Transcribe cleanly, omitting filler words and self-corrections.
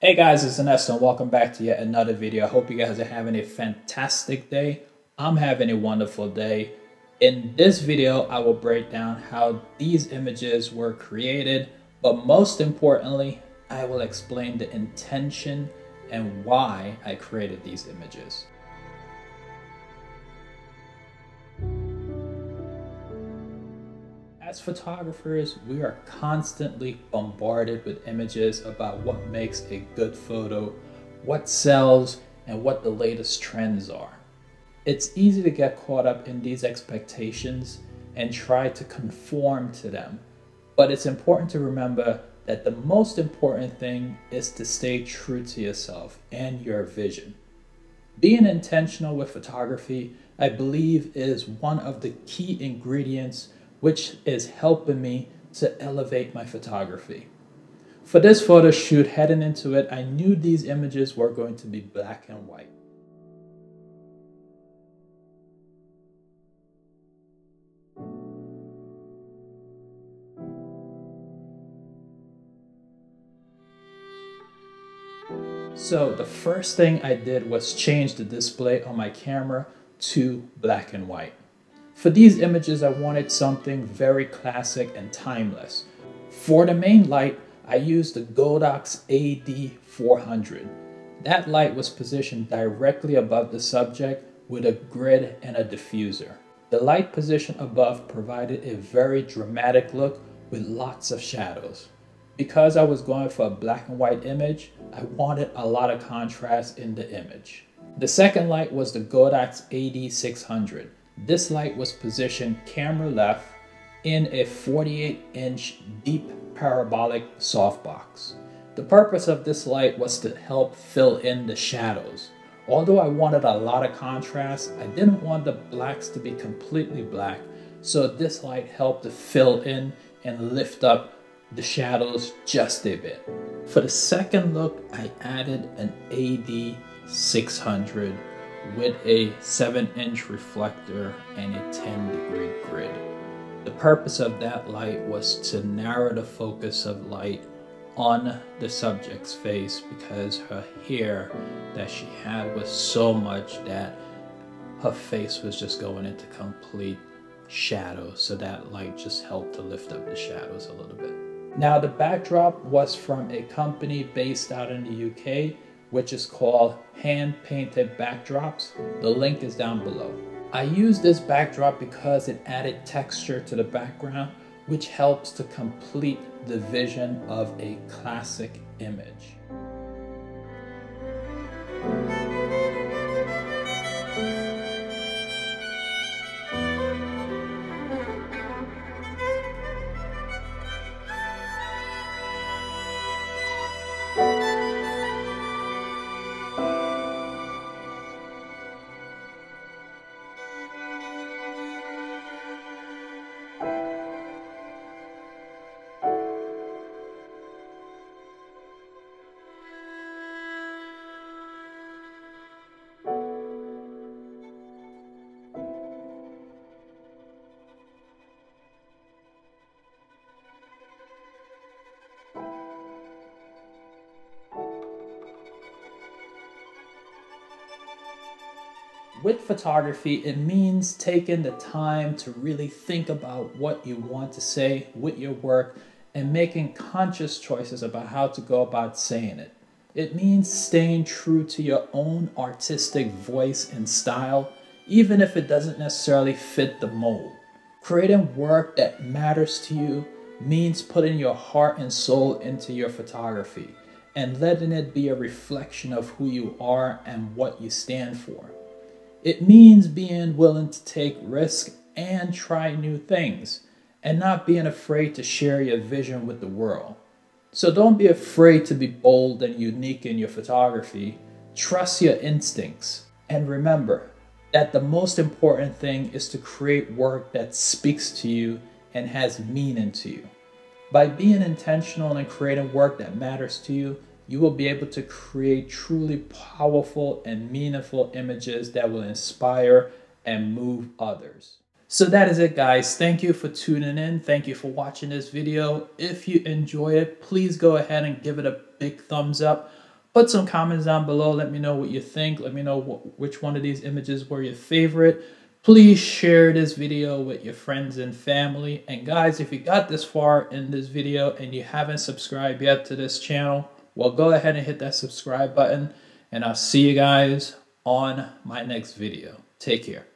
Hey guys, it's Ernesto and welcome back to yet another video. I hope you guys are having a fantastic day. I'm having a wonderful day. In this video, I will break down how these images were created, but most importantly, I will explain the intention and why I created these images. As photographers, we are constantly bombarded with images about what makes a good photo, what sells, and what the latest trends are. It's easy to get caught up in these expectations and try to conform to them, but it's important to remember that the most important thing is to stay true to yourself and your vision. Being intentional with photography, I believe, is one of the key ingredients which is helping me to elevate my photography. For this photo shoot, heading into it, I knew these images were going to be black and white. So the first thing I did was change the display on my camera to black and white. For these images, I wanted something very classic and timeless. For the main light, I used the Godox AD400. That light was positioned directly above the subject with a grid and a diffuser. The light position above provided a very dramatic look with lots of shadows. Because I was going for a black and white image, I wanted a lot of contrast in the image. The second light was the Godox AD600. This light was positioned camera left in a 48-inch deep parabolic softbox. The purpose of this light was to help fill in the shadows. Although I wanted a lot of contrast, I didn't want the blacks to be completely black, so this light helped to fill in and lift up the shadows just a bit. For the second look, I added an AD600 with a 7-inch reflector and a 10-degree grid. The purpose of that light was to narrow the focus of light on the subject's face because her hair that she had was so much that her face was just going into complete shadow, so that light just helped to lift up the shadows a little bit. Now, the backdrop was from a company based out in the UK, which is called Hand-Painted Backdrops. The link is down below. I use this backdrop because it added texture to the background, which helps to complete the vision of a classic image. With photography, it means taking the time to really think about what you want to say with your work and making conscious choices about how to go about saying it. It means staying true to your own artistic voice and style, even if it doesn't necessarily fit the mold. Creating work that matters to you means putting your heart and soul into your photography and letting it be a reflection of who you are and what you stand for. It means being willing to take risks and try new things and not being afraid to share your vision with the world. So don't be afraid to be bold and unique in your photography. Trust your instincts and remember that the most important thing is to create work that speaks to you and has meaning to you. By being intentional and creating work that matters to you, you will be able to create truly powerful and meaningful images that will inspire and move others. So that is it, guys. Thank you for tuning in. Thank you for watching this video. If you enjoy it, please go ahead and give it a big thumbs up. Put some comments down below. Let me know what you think. Let me know which one of these images were your favorite. Please share this video with your friends and family. And guys, if you got this far in this video and you haven't subscribed yet to this channel, well, go ahead and hit that subscribe button, and I'll see you guys on my next video. Take care.